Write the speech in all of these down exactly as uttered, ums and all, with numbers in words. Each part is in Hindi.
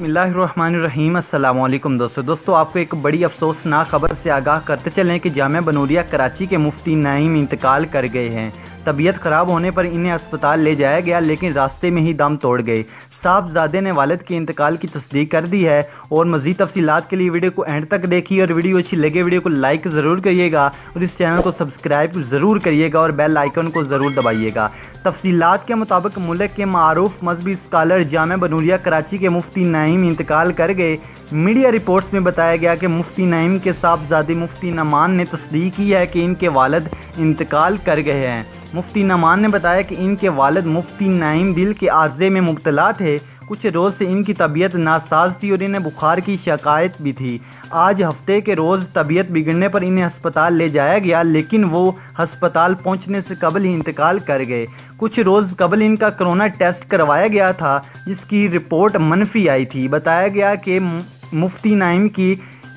बिस्मिल्लाहिर्रहमानिर्रहीम। अस्सलामुअलैकुम दोस्तों दोस्तों आपको एक बड़ी अफसोसनाक खबर से आगाह करते चलें कि जामिया बनूरिया कराची के मुफ्ती नईम इंतकाल कर गए हैं। तबीयत ख़राब होने पर इन्हें अस्पताल ले जाया गया, लेकिन रास्ते में ही दम तोड़ गए। साहबजादे ने वालिद के इंतकाल की तस्दीक कर दी है। और मज़ीद तफसीलात के लिए वीडियो को एंड तक देखिए, और वीडियो अच्छी लगे वीडियो को लाइक ज़रूर करिएगा, और इस चैनल को सब्सक्राइब ज़रूर करिएगा और बेल आइकन को ज़रूर दबाइएगा। तफसीलात के मुताबिक मुल्क के मारूफ मजहबी स्कॉलर जामिया बनूरिया कराची के मुफ्ती नईम इंतकाल कर गए। मीडिया रिपोर्ट्स में बताया गया कि मुफ्ती नईम के साहबजादे मुफ्ती नोमान ने तस्दीक की है कि इनके वालिद इंतकाल कर गए हैं। मुफ्ती नोमान ने बताया कि इनके वालिद मुफ्ती नईम दिल के आर्जे में मुब्तला थे। कुछ रोज़ से इनकी तबीयत नासाज थी और इन्हें बुखार की शिकायत भी थी। आज हफ्ते के रोज़ तबीयत बिगड़ने पर इन्हें अस्पताल ले जाया गया, लेकिन वो हस्पताल पहुंचने से कबल ही इंतकाल कर गए। कुछ रोज़ कबल इनका कोरोना टेस्ट करवाया गया था, जिसकी रिपोर्ट मनफी आई थी। बताया गया कि मुफ्ती नईम की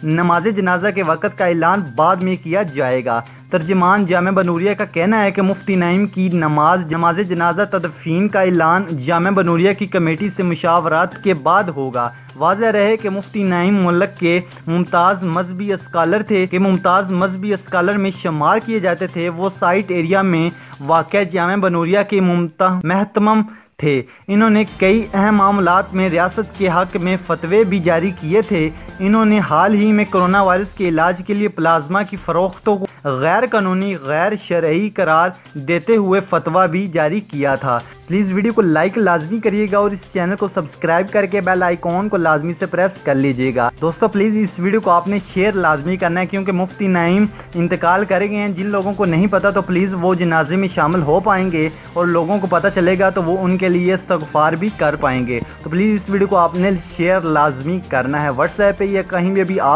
नमाज जनाजा के वक़्त का ऐलान बाद में किया जाएगा। तर्जमान जामिया बनूरिया का कहना है कि मुफ्ती नईम की नमाज नमाज जनाजा तदफीन का ऐलान जामिया बनूरिया की कमेटी से मुशावरात के बाद होगा। वाजह रहे कि मुफ्ती नईम मुल्क के मुमताज़ मजहबी स्कॉलर थे कि मुमताज़ मजहबी स्कॉलर में शुमार किए जाते थे। वो साइट एरिया में वाक़ जामिया बनूरिया के मुमता महतमम थे। इन्होंने कई अहम मामलात में रियासत के हक़ में फतवे भी जारी किए थे। इन्होंने हाल ही में कोरोना वायरस के इलाज के लिए प्लाज्मा की फ़रोख्तों को गैर कानूनी गैर शरई करार देते हुए फतवा भी जारी किया था। प्लीज़ वीडियो को लाइक लाजमी करिएगा और इस चैनल को सब्सक्राइब करके बेल आइकॉन को लाजमी से प्रेस कर लीजिएगा। दोस्तों प्लीज़ इस वीडियो को आपने शेयर लाजमी करना है, क्योंकि मुफ्ती नईम इंतकाल कर गए हैं। जिन लोगों को नहीं पता तो प्लीज़ वो जनाजे में शामिल हो पाएंगे, और लोगों को पता चलेगा तो वो उनके लिए इस्तगफार भी कर पाएंगे। तो प्लीज़ इस वीडियो को आपने शेयर लाजमी करना है। व्हाट्सएप पर या कहीं भी आप